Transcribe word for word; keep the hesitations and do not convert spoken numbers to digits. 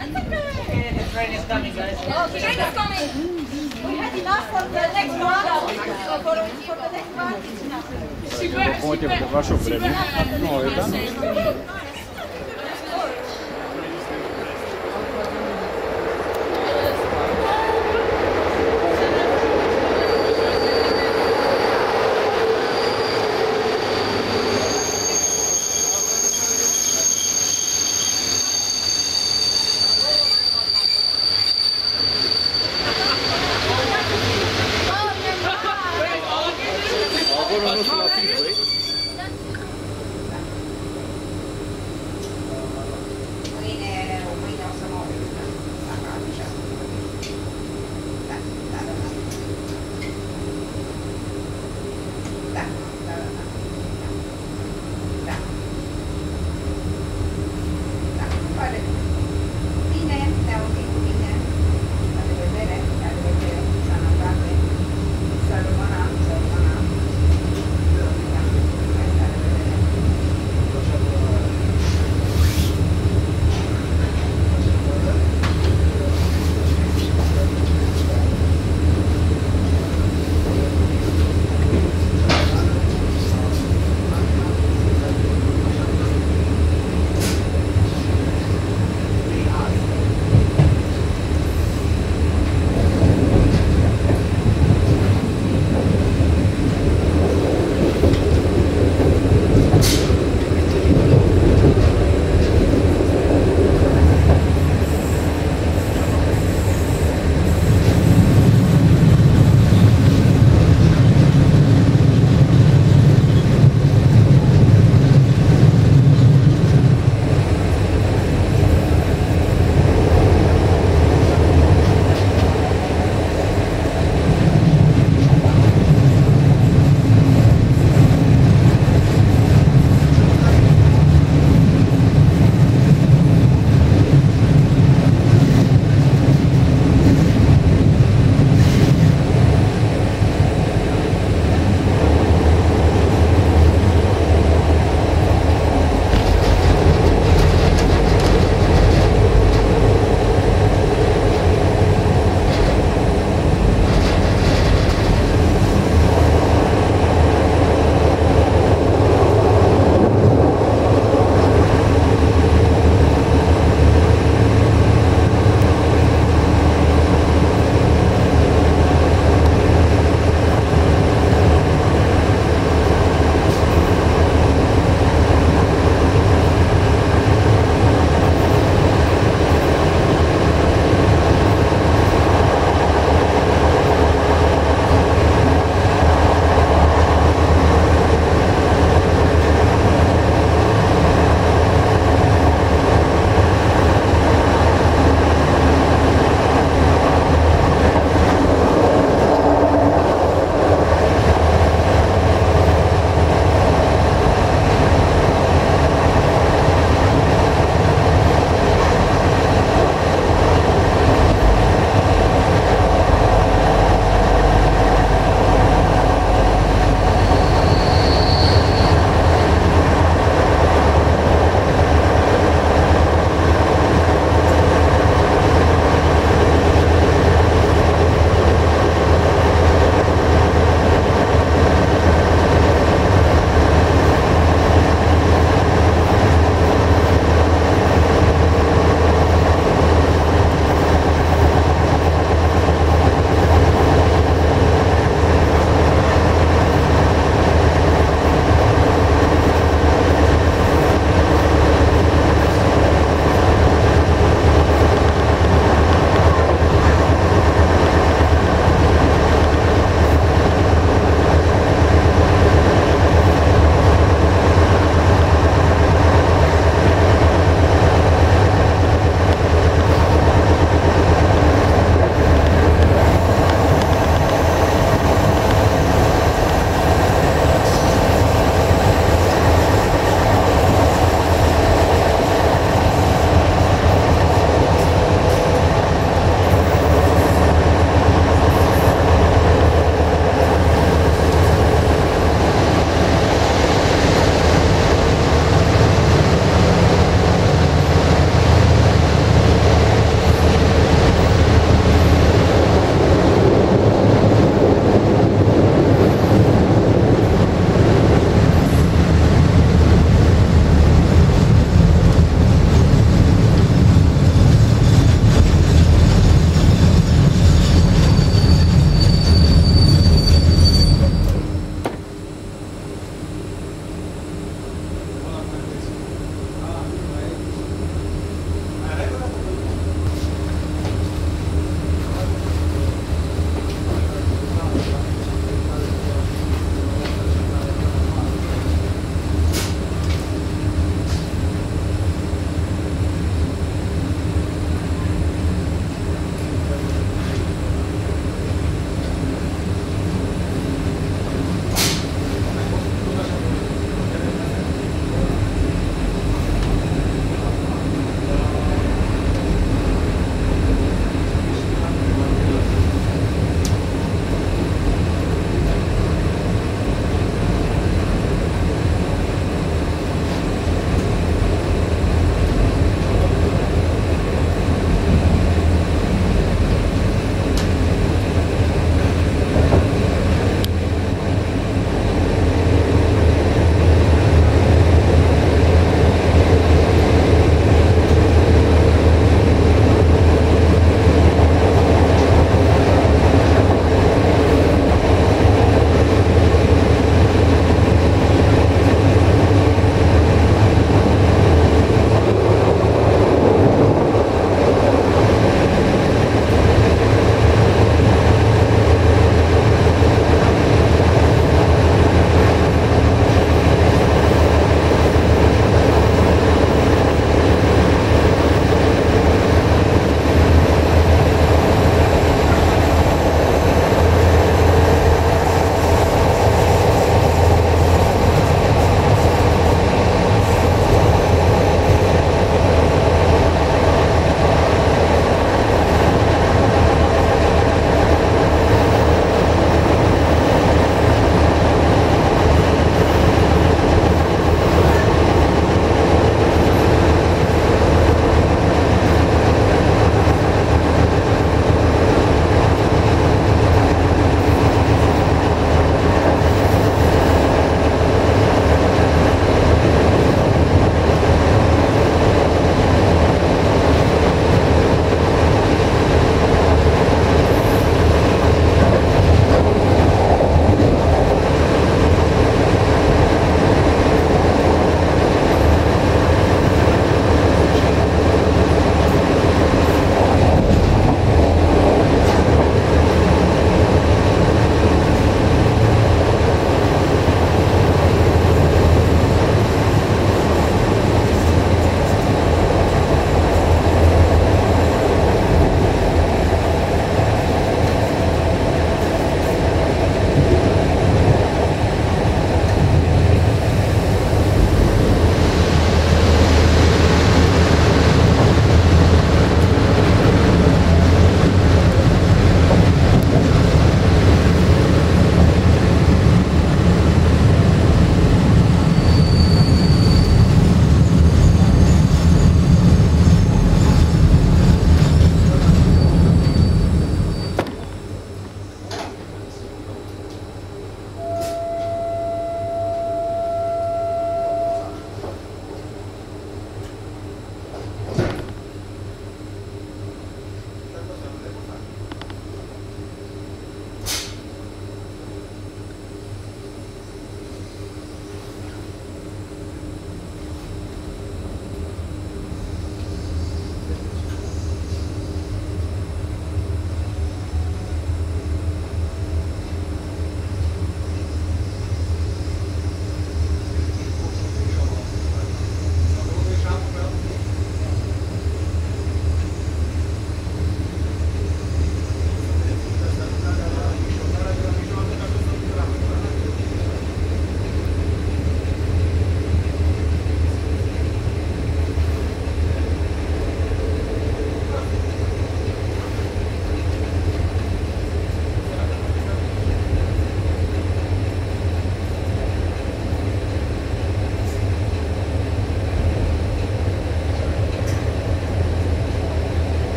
Okay, the train is coming, guys. Oh, the train is coming. We had enough for the next one. For, for the next one, it's enough. But how many?